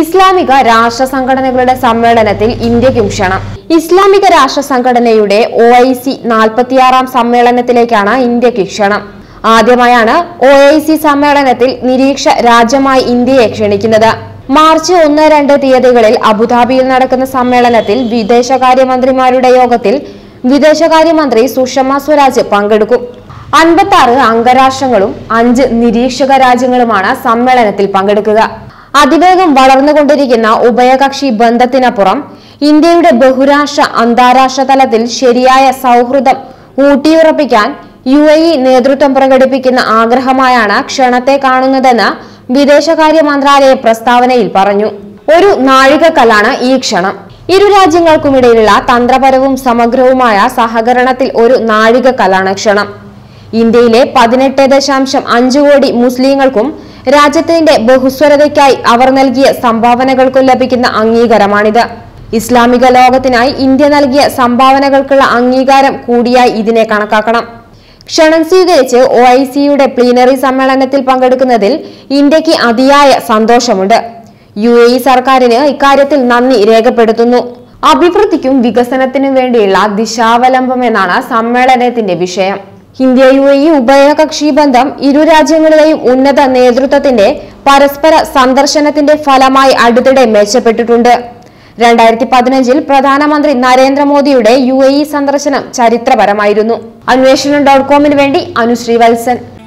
ഇസ്ലാമിക രാഷ്ട്ര സംഘടനകളുടെ സമ്മേളനത്തിൽ ഇന്ത്യക്കും ക്ഷണം. ഇസ്ലാമിക രാഷ്ട്ര സംഘടനയുടെ ഒ.ഐ.സി. 46ാം സമ്മേളനത്തിലേക്കാണ് ഇന്ത്യക്ക് ക്ഷണം. ആദ്യമായാണ് ഒ.ഐ.സി. സമ്മേളനത്തിൽ നിരീക്ഷ രാജ്യമായി ഇന്ത്യയെ ക്ഷണിക്കുന്നത്. മാർച്ച് 1, 2 തീയതികളിൽ അബുദാബിയിൽ നടക്കുന്ന സമ്മേളനത്തിൽ വിദേശകാര്യമന്ത്രിമാരുടെ യോഗത്തിൽ വിദേശകാര്യമന്ത്രി സുഷമ സ്വരാജ് പങ്കെടുക്കും. 56 അംഗരാഷ്ട്രങ്ങളും 5 നിരീക്ഷക രാജ്യങ്ങളുമാണ് സമ്മേളനത്തിൽ പങ്കെടുക്കുക. അതിവേഗം വളർന്നുകൊണ്ടിരിക്കുന്ന ഉഭയകക്ഷി ബന്ധത്തിനപ്പുറം ഇന്ത്യയുടെ ബഹുരാഷ്ട്ര അന്താരാഷ്ട്ര തലത്തിൽ ശരിയായ സൗഹൃദം ഊട്ടിയുറപ്പിക്കാൻ യു.എ.ഇ. നേതൃത്വം പ്രകടിപ്പിക്കുന്ന ആഗ്രഹമായാണ് ക്ഷണത്തെ കാണുന്നതെന്ന് വിദേശകാര്യ മന്ത്രാലയ പ്രസ്താവനയിൽ പറഞ്ഞു. ഒരു നാഴികക്കല്ലാണ് ഈ ക്ഷണം. ഇരു രാജ്യങ്ങൾക്കുമിടയിലുള്ള തന്ത്രപരവും സമഗ്രവുമായ സഹകരണത്തിൽ ഒരു നാഴികക്കല്ലാണ് ക്ഷണം. ഇന്ത്യയിലെ 18.5 കോടി മുസ്ലിങ്ങൾക്കും രാജ്യത്തിന്റെ ബഹുസ്വരതയ്ക്കായി അവർ നൽകിയ സംഭാവനകൾക്കും ലഭിക്കുന്ന അംഗീകാരമാണിത്. ഇസ്ലാമിക ലോകത്തിനായി ഇന്ത്യ നൽകിയ സംഭാവനകൾക്കുള്ള അംഗീകാരം കൂടിയായി ഇതിനെ കണക്കാക്കണം. ക്ഷണം സ്വീകരിച്ച് ഒ.ഐ.സി.യുടെ പ്ലീനറി സമ്മേളനത്തിൽ പങ്കെടുക്കുന്നതിൽ ഇന്ത്യക്ക് അതിയായ സന്തോഷമുണ്ട്. യു.എ.ഇ. സർക്കാരിന് ഇക്കാര്യത്തിൽ നന്ദി രേഖപ്പെടുത്തുന്നു. അഭിവൃദ്ധിക്കും വികസനത്തിനും വേണ്ടിയുള്ള ദിശാവലംബം എന്നാണ് സമ്മേളനത്തിന്റെ വിഷയം. ഇന്ത്യ-യു.എ.ഇ. ഉഭയകക്ഷി ബന്ധം ഇരു രാജ്യങ്ങളിലെയും ഉന്നത നേതൃത്വത്തിന്റെ പരസ്പര സന്ദർശനത്തിന്റെ ഫലമായി അടുത്തിടെ മെച്ചപ്പെട്ടിട്ടുണ്ട്. 2015-ൽ പ്രധാനമന്ത്രി നരേന്ദ്രമോദിയുടെ യു.എ.ഇ. സന്ദർശനം ചരിത്രപരമായിരുന്നു. anveshanan.com-ന് വേണ്ടി അനുശ്രീ വത്സൻ.